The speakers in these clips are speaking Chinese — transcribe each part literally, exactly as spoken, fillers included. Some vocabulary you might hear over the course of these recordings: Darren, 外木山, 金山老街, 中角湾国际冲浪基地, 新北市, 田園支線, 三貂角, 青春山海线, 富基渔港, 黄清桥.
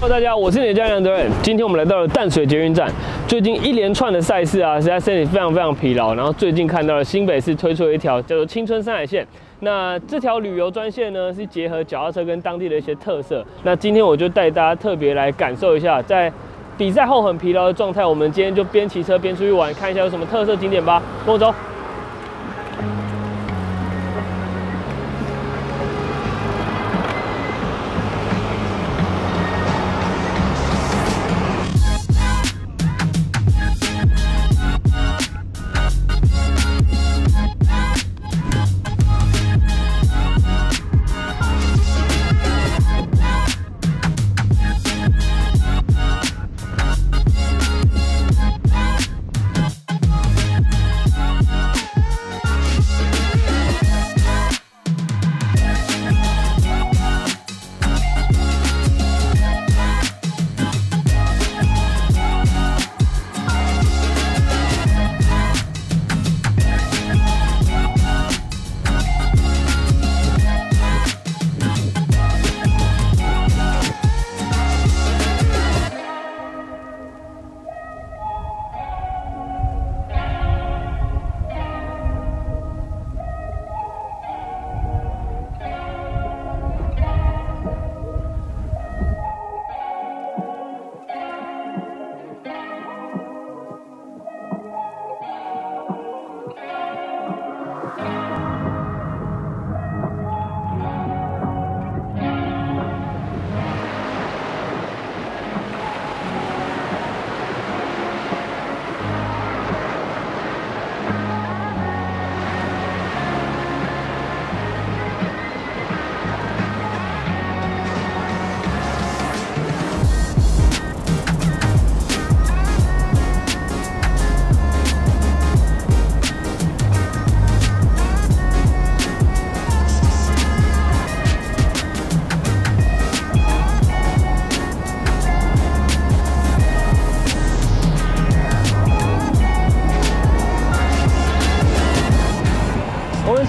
Hello， 大家，我是你的家人 Darren， 今天我们来到了淡水捷运站。最近一连串的赛事啊，实在身体非常非常疲劳。然后最近看到了新北市推出了一条叫做青春山海线。 那这条旅游专线呢，是结合脚踏车跟当地的一些特色。那今天我就带大家特别来感受一下，在比赛后很疲劳的状态，我们今天就边骑车边出去玩，看一下有什么特色景点吧。跟我走。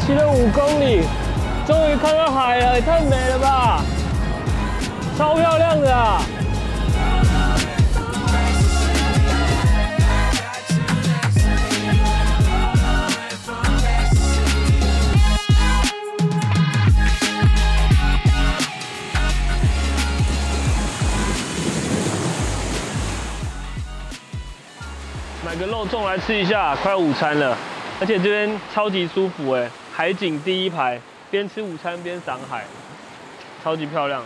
骑了五公里，终于看到海了，也太美了吧！超漂亮的啊！买个肉粽来吃一下，快午餐了，而且这边超级舒服哎。 海景第一排，边吃午餐边赏海，超级漂亮。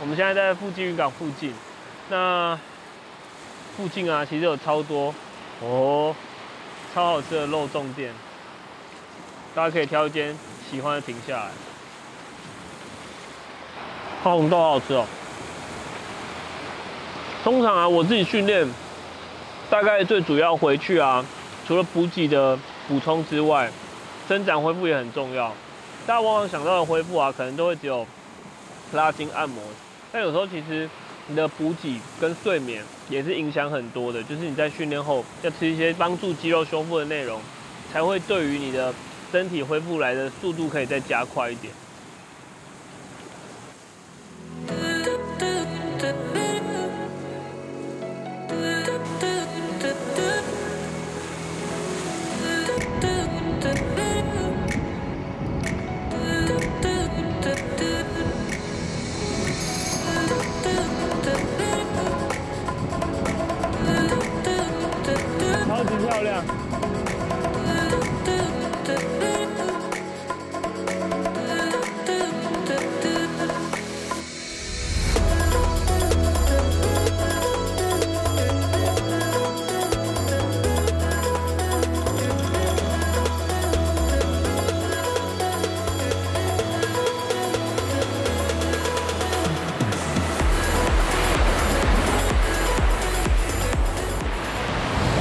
我们现在在富基渔港附近，那附近啊，其实有超多哦，超好吃的肉粽店，大家可以挑一间喜欢的停下来。泡红豆好好吃哦。通常啊，我自己训练，大概最主要回去啊，除了补给的补充之外。 伸展恢复也很重要，大家往往想到的恢复啊，可能都会只有拉筋按摩，但有时候其实你的补给跟睡眠也是影响很多的，就是你在训练后要吃一些帮助肌肉修复的内容，才会对于你的身体恢复来的速度可以再加快一点。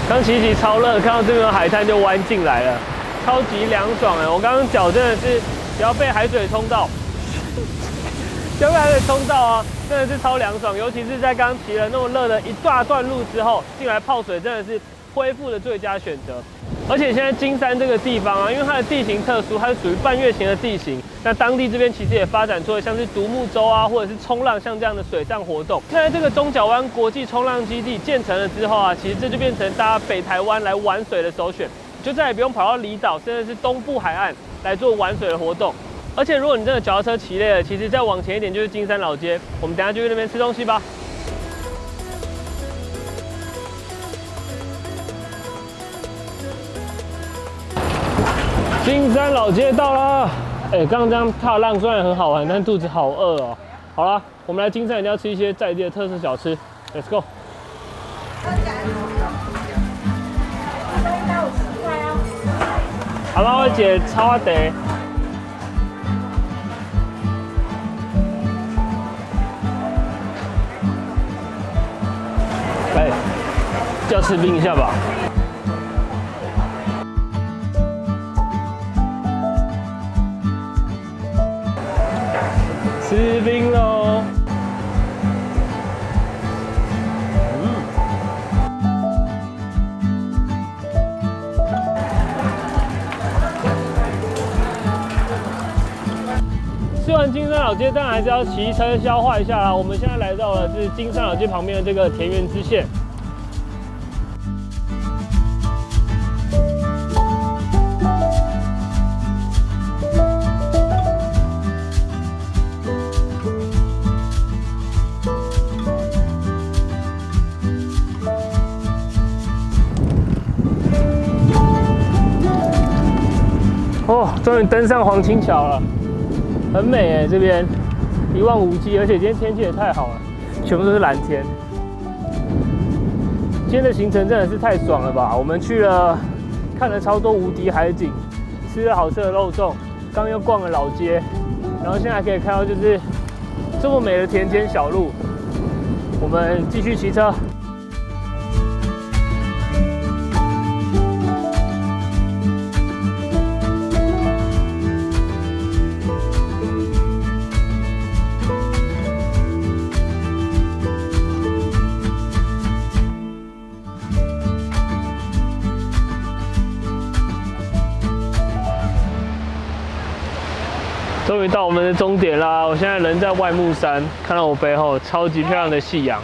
刚骑骑超热，看到这边有海滩就弯进来了，超级凉爽哎！我刚刚脚真的是不要被海水冲到，不要被海水冲到啊！真的是超凉爽，尤其是在刚骑了那么热的一大段路之后，进来泡水真的是恢复的最佳选择。而且现在金山这个地方啊，因为它的地形特殊，它是属于半月形的地形。那当地这边其实也发展出了像是独木舟啊，或者是冲浪像这样的水上活动。那在这个中角湾国际冲浪基地建成了之后啊，其实这就变成大家北台湾来玩水的首选，就再也不用跑到离岛甚至是东部海岸来做玩水的活动。而且如果你真的脚踏车骑累了，其实再往前一点就是金山老街，我们等一下就去那边吃东西吧。 金山老街到啦！哎、欸，刚刚这样踏浪虽然很好玩，但肚子好饿哦、喔。好啦，我们来金山一定要吃一些在地的特色小吃 ，Let's go。阿妈，我姐炒的。哎、欸，就要吃冰一下吧。 吃冰喽！嗯，吃完金山老街，当然还是要骑车消化一下啦。我们现在来到了是金山老街旁边的这个田园支线。 哦，终于登上黄清桥了，很美哎，这边一望无际，而且今天天气也太好了，全部都是蓝天。今天的行程真的是太爽了吧！我们去了，看了超多无敌海景，吃了好吃的肉粽，刚又逛了老街，然后现在还可以看到就是这么美的田间小路。我们继续骑车。 终于到我们的终点啦！我现在人在外木山，看到我背后超级漂亮的夕阳。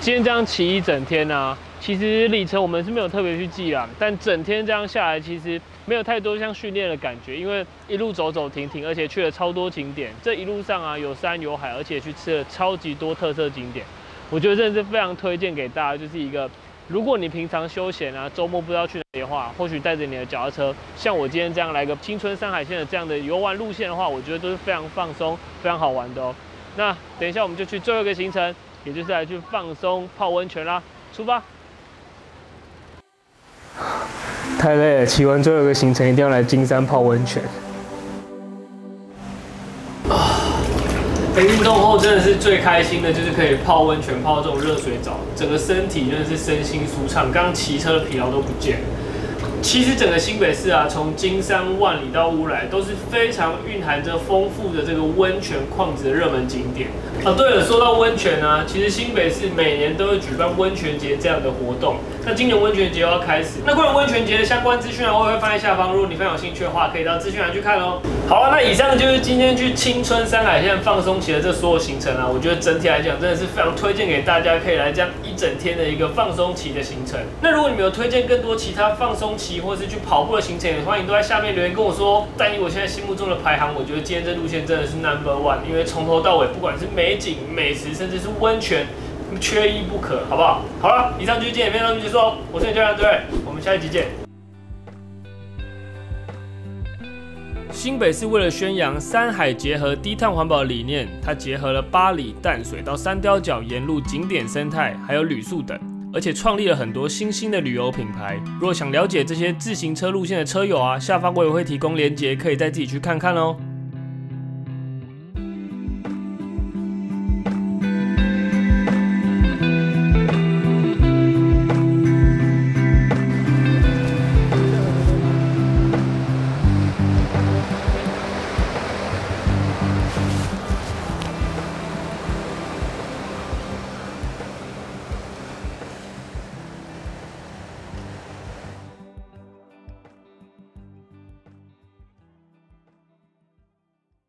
今天这样骑一整天啊，其实里程我们是没有特别去记啦，但整天这样下来，其实没有太多像训练的感觉，因为一路走走停停，而且去了超多景点。这一路上啊，有山有海，而且去吃了超级多特色景点。我觉得真的是非常推荐给大家，就是一个如果你平常休闲啊，周末不知道去哪里的话，或许带着你的脚踏车，像我今天这样来个青春山海线的这样的游玩路线的话，我觉得都是非常放松、非常好玩的哦。那等一下我们就去最后一个行程，也就是来去放松、泡温泉啦，出发！太累了，骑完最后一个行程一定要来金山泡温泉。运动后真的是最开心的，就是可以泡温泉、泡这种热水澡，整个身体真的是身心舒畅。刚刚骑车的疲劳都不见了。其实整个新北市啊，从金山、万里到乌来，都是非常蕴含着丰富的这个温泉矿质的热门景点。啊，对了，说到温泉呢、啊，其实新北市每年都会举办温泉节这样的活动。那今年温泉节又要开始，那关于温泉节的相关资讯啊，我也会放在下方。如果你非常有兴趣的话，可以到资讯栏去看哦。好了、啊，那以上就是今天去青春山海线放松期的这所有行程啊，我觉得整体来讲真的是非常推荐给大家，可以来这样一整天的一个放松期的行程。那如果你们有推荐更多其他放松期， 或是去跑步的行程，也欢迎都在下面留言跟我说。但以我现在心目中的排行，我觉得今天这路线真的是 number one， 因为从头到尾，不管是美景、美食，甚至是温泉，缺一不可，好不好？好了，以上就是今天影片到此结束哦。我是你教练，对不对？我们下一集见。新北市为了宣扬山海结合低碳环保理念，它结合了八里、淡水到三貂角沿路景点生态，还有旅宿等。 而且创立了很多新兴的旅游品牌。如果想了解这些自行车路线的车友啊，下方我也会提供连结，可以再自己去看看哦。